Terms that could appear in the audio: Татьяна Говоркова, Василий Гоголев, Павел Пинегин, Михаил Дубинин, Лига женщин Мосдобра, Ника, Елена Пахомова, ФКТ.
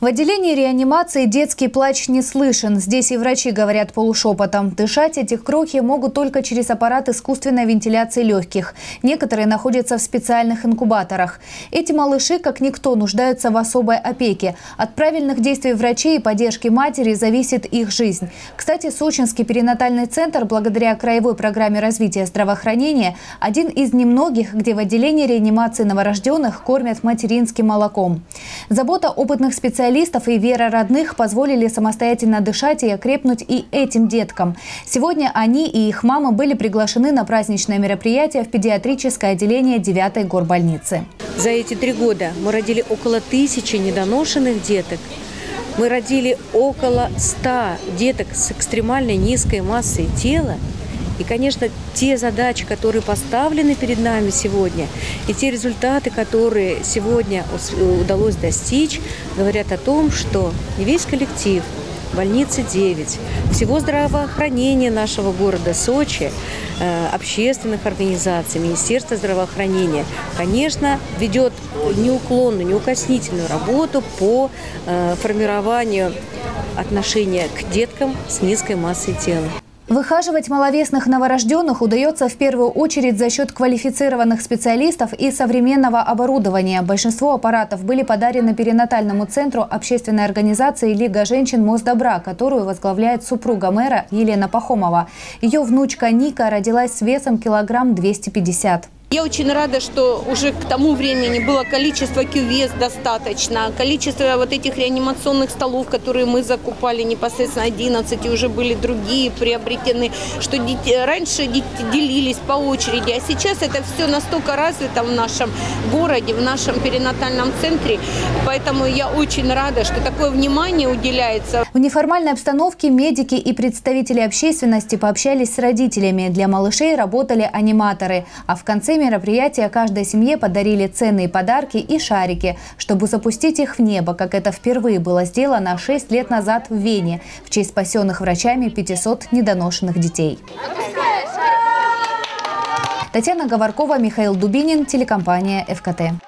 В отделении реанимации детский плач не слышен. Здесь и врачи говорят полушепотом. Дышать эти крохи могут только через аппарат искусственной вентиляции легких. Некоторые находятся в специальных инкубаторах. Эти малыши, как никто, нуждаются в особой опеке. От правильных действий врачей и поддержки матери зависит их жизнь. Кстати, Сочинский перинатальный центр, благодаря краевой программе развития здравоохранения, один из немногих, где в отделении реанимации новорожденных кормят материнским молоком. Забота опытных специалистов и вера родных позволили самостоятельно дышать и окрепнуть и этим деткам. Сегодня они и их мамы были приглашены на праздничное мероприятие в педиатрическое отделение 9-й горбольницы. За эти 3 года мы родили около 1000 недоношенных деток. Мы родили около 100 деток с экстремально низкой массой тела. И, конечно, те задачи, которые поставлены перед нами сегодня, и те результаты, которые сегодня удалось достичь, говорят о том, что весь коллектив больницы 9, всего здравоохранения нашего города Сочи, общественных организаций, Министерства здравоохранения, конечно, ведет неуклонную, неукоснительную работу по формированию отношения к деткам с низкой массой тела. Выхаживать маловесных новорожденных удается в первую очередь за счет квалифицированных специалистов и современного оборудования. Большинство аппаратов были подарены перинатальному центру общественной организации «Лига женщин Мосдобра», которую возглавляет супруга мэра Елена Пахомова. Ее внучка Ника родилась с весом 250 килограмм. Я очень рада, что уже к тому времени было количество кювез достаточно, количество вот этих реанимационных столов, которые мы закупали непосредственно 11, и уже были другие приобретены, что раньше делились по очереди, а сейчас это все настолько развито в нашем городе, в нашем перинатальном центре, поэтому я очень рада, что такое внимание уделяется. В неформальной обстановке медики и представители общественности пообщались с родителями. Для малышей работали аниматоры, а в конце мероприятия каждой семье подарили ценные подарки и шарики, чтобы запустить их в небо, как это впервые было сделано 6 лет назад в Вене, в честь спасенных врачами 500 недоношенных детей. Татьяна Говоркова, Михаил Дубинин, телекомпания ФКТ.